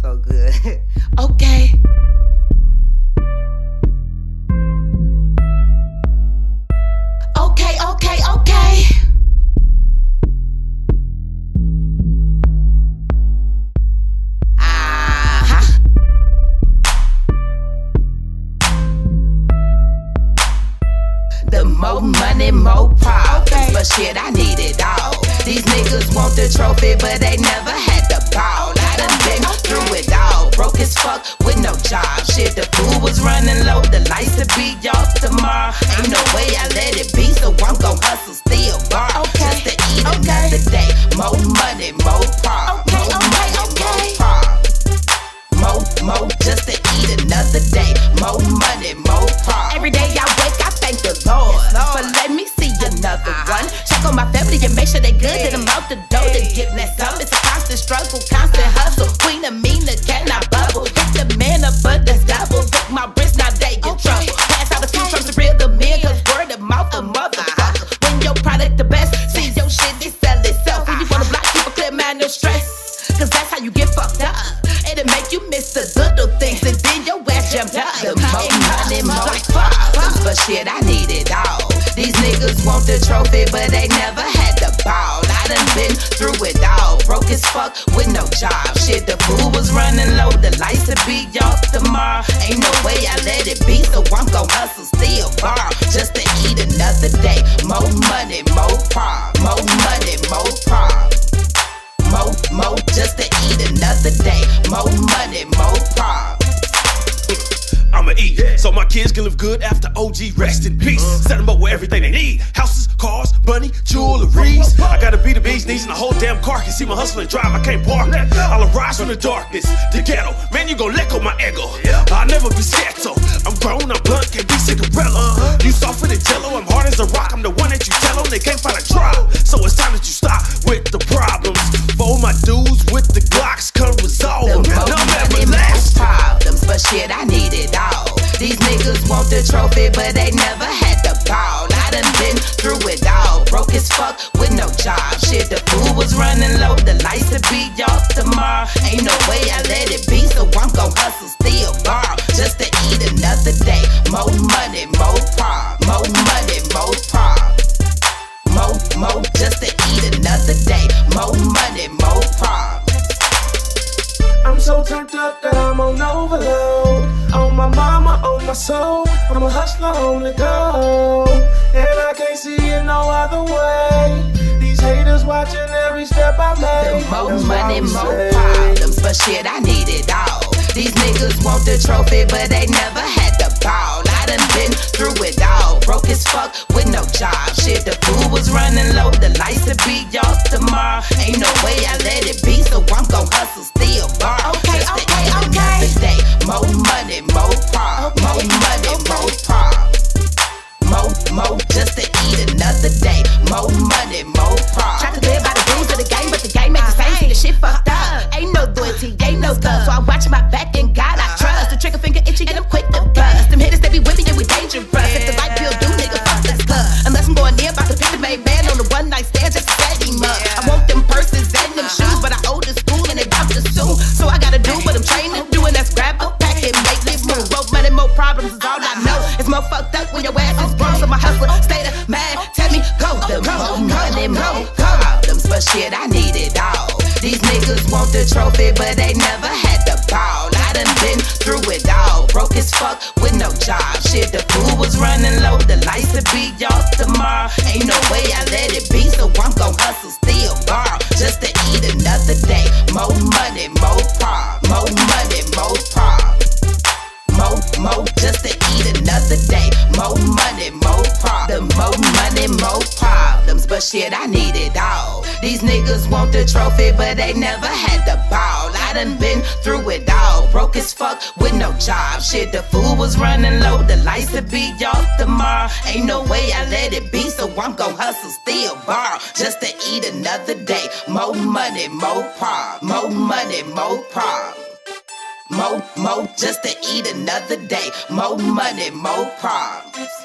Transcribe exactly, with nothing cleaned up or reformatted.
so good. Okay. Okay, okay, okay. The more money, more problems. Okay. But shit, I need it all. These niggas want the trophy, but they never had the ball. I done been through it all. Broke as fuck with no job. Shit, the food was running low. The lights to be off tomorrow. Ain't no way I let it be, so I'm gon' hustle, steal, bar. Okay. Just to eat okay. Another day. More money, more problems. Okay, more okay, money, okay. More problems. More, more, just to eat another day. More money, more problems. Every day I wake, I thank the Lord. Yes, Lord. But let me see another uh-huh. one. Check on my family and make sure they good. Hey. Then I'm out the door hey. To get that up. It's a constant struggle, constant hustle. Queen Amina, can I bubble? Hit the man up, but that's double. Pick my wrist, now they in okay. trouble. Pass out a few trucks to reel the men, cause word of mouth a motherfucker. Uh-huh. When your product the best, see your shit, they sell itself. When you wanna block people, clear mind, no stress. Cause that's how you get fucked up. It'll make you miss the little things, and then your ass jumped up. The more money, more problems, but shit, I need it all. These niggas want the trophy, but they never had the ball. I done been through it all. Broke as fuck with no job. Shit, the food was running low. The lights to be off tomorrow. Ain't no way I let it be, so I'm gon' hustle, steal, borrow, just to eat another day. More money, more problems. More money, more problems. More, more, just to eat another day. More money, more problems. I'ma eat, yeah. So my kids can live good after O G rest in peace. uh, Set them up with everything they need. Houses, cars, money, jewelries. I gotta be the bee's knees and the whole damn car. Can see my hustle and drive, I can't park. I'll arise from the darkness, the ghetto. Man, you gon' let go my ego. I'll never be scato. I'm grown, I'm blunt, can't be Cinderella. You soft and jello, I'm hard as a rock. I'm the one that you tell them they can't find a drop. So it's time that you stop with the problems. For my dudes with the Glocks, come resolve them. None ever last problems, but shit, I need it all. These niggas want the trophy, but they never had the ball. I done been through it all. Broke as fuck with no job. Shit, the food was running low. The lights to be off tomorrow. Ain't no way I let it be, so I'm gon' hustle, steal, borrow, just to eat another day. More money, more problems. More money, more problems. More, more, just to eat another day. More money, more problems. I'm so turned up that I'm on overload. On my mama, on my soul. I'm a hustler on the go, and I can't see it no other way. These haters watching every step I make. The more money, more problems, but shit, I need it all. These niggas want the trophy, but they never had the ball. I done been through it all. Broke as fuck with no job. Shit, the food was running low. The lights to be off tomorrow. Ain't no way I let it be, so I'm gon' hustle, steal, borrow. Okay, just okay, to eat okay. Another day. More money, more problems. Okay, more money, okay. More problems. More, more, just to eat another day. More money, more problems. Try to live by the rules of the game, but the game ain't the same. The shit fucked up. Ain't no loyalty, ain't no love. So I watch my back and God I trust. The trigger finger itchy and I'm quick to bust. Them hitters they be with me and we dangerous. If the light pill do, nigga, fuck that club. Unless I'm going near, about to pick the main man on the one night stand, just set him up. I want them purses and them shoes, but I owe the school and they bout to sue. So I gotta do what I'm trained to do, and that's grab a pack and make this move. More money, more problems is all I know. It's more fucked up when your ass is grown. So my hustler stay the man, tell me go. The more money, more problems, but shit, I need it all. These niggas want the trophy, but they never had the ball. I done been through it all. Broke as fuck with no job. Shit, the food was running low. The lights to be off tomorrow. Ain't no way I let it be, so I'm gon' hustle, steal, borrow, just to eat another day. More money, more problems. More money, more problems. More, more, just to eat another day. More money, more problems. The more money, more problems, but shit, I need it all. These niggas want the trophy, but they never had the ball. I done been through it all. Broke as fuck with no job. Shit, the food was running low. The lights to be off tomorrow. Ain't no way I let it be, so I'm gon' hustle, steal, borrow, just to eat another day. More money, more problems. More money, more problems. More, more, just to eat another day. More money, more problems.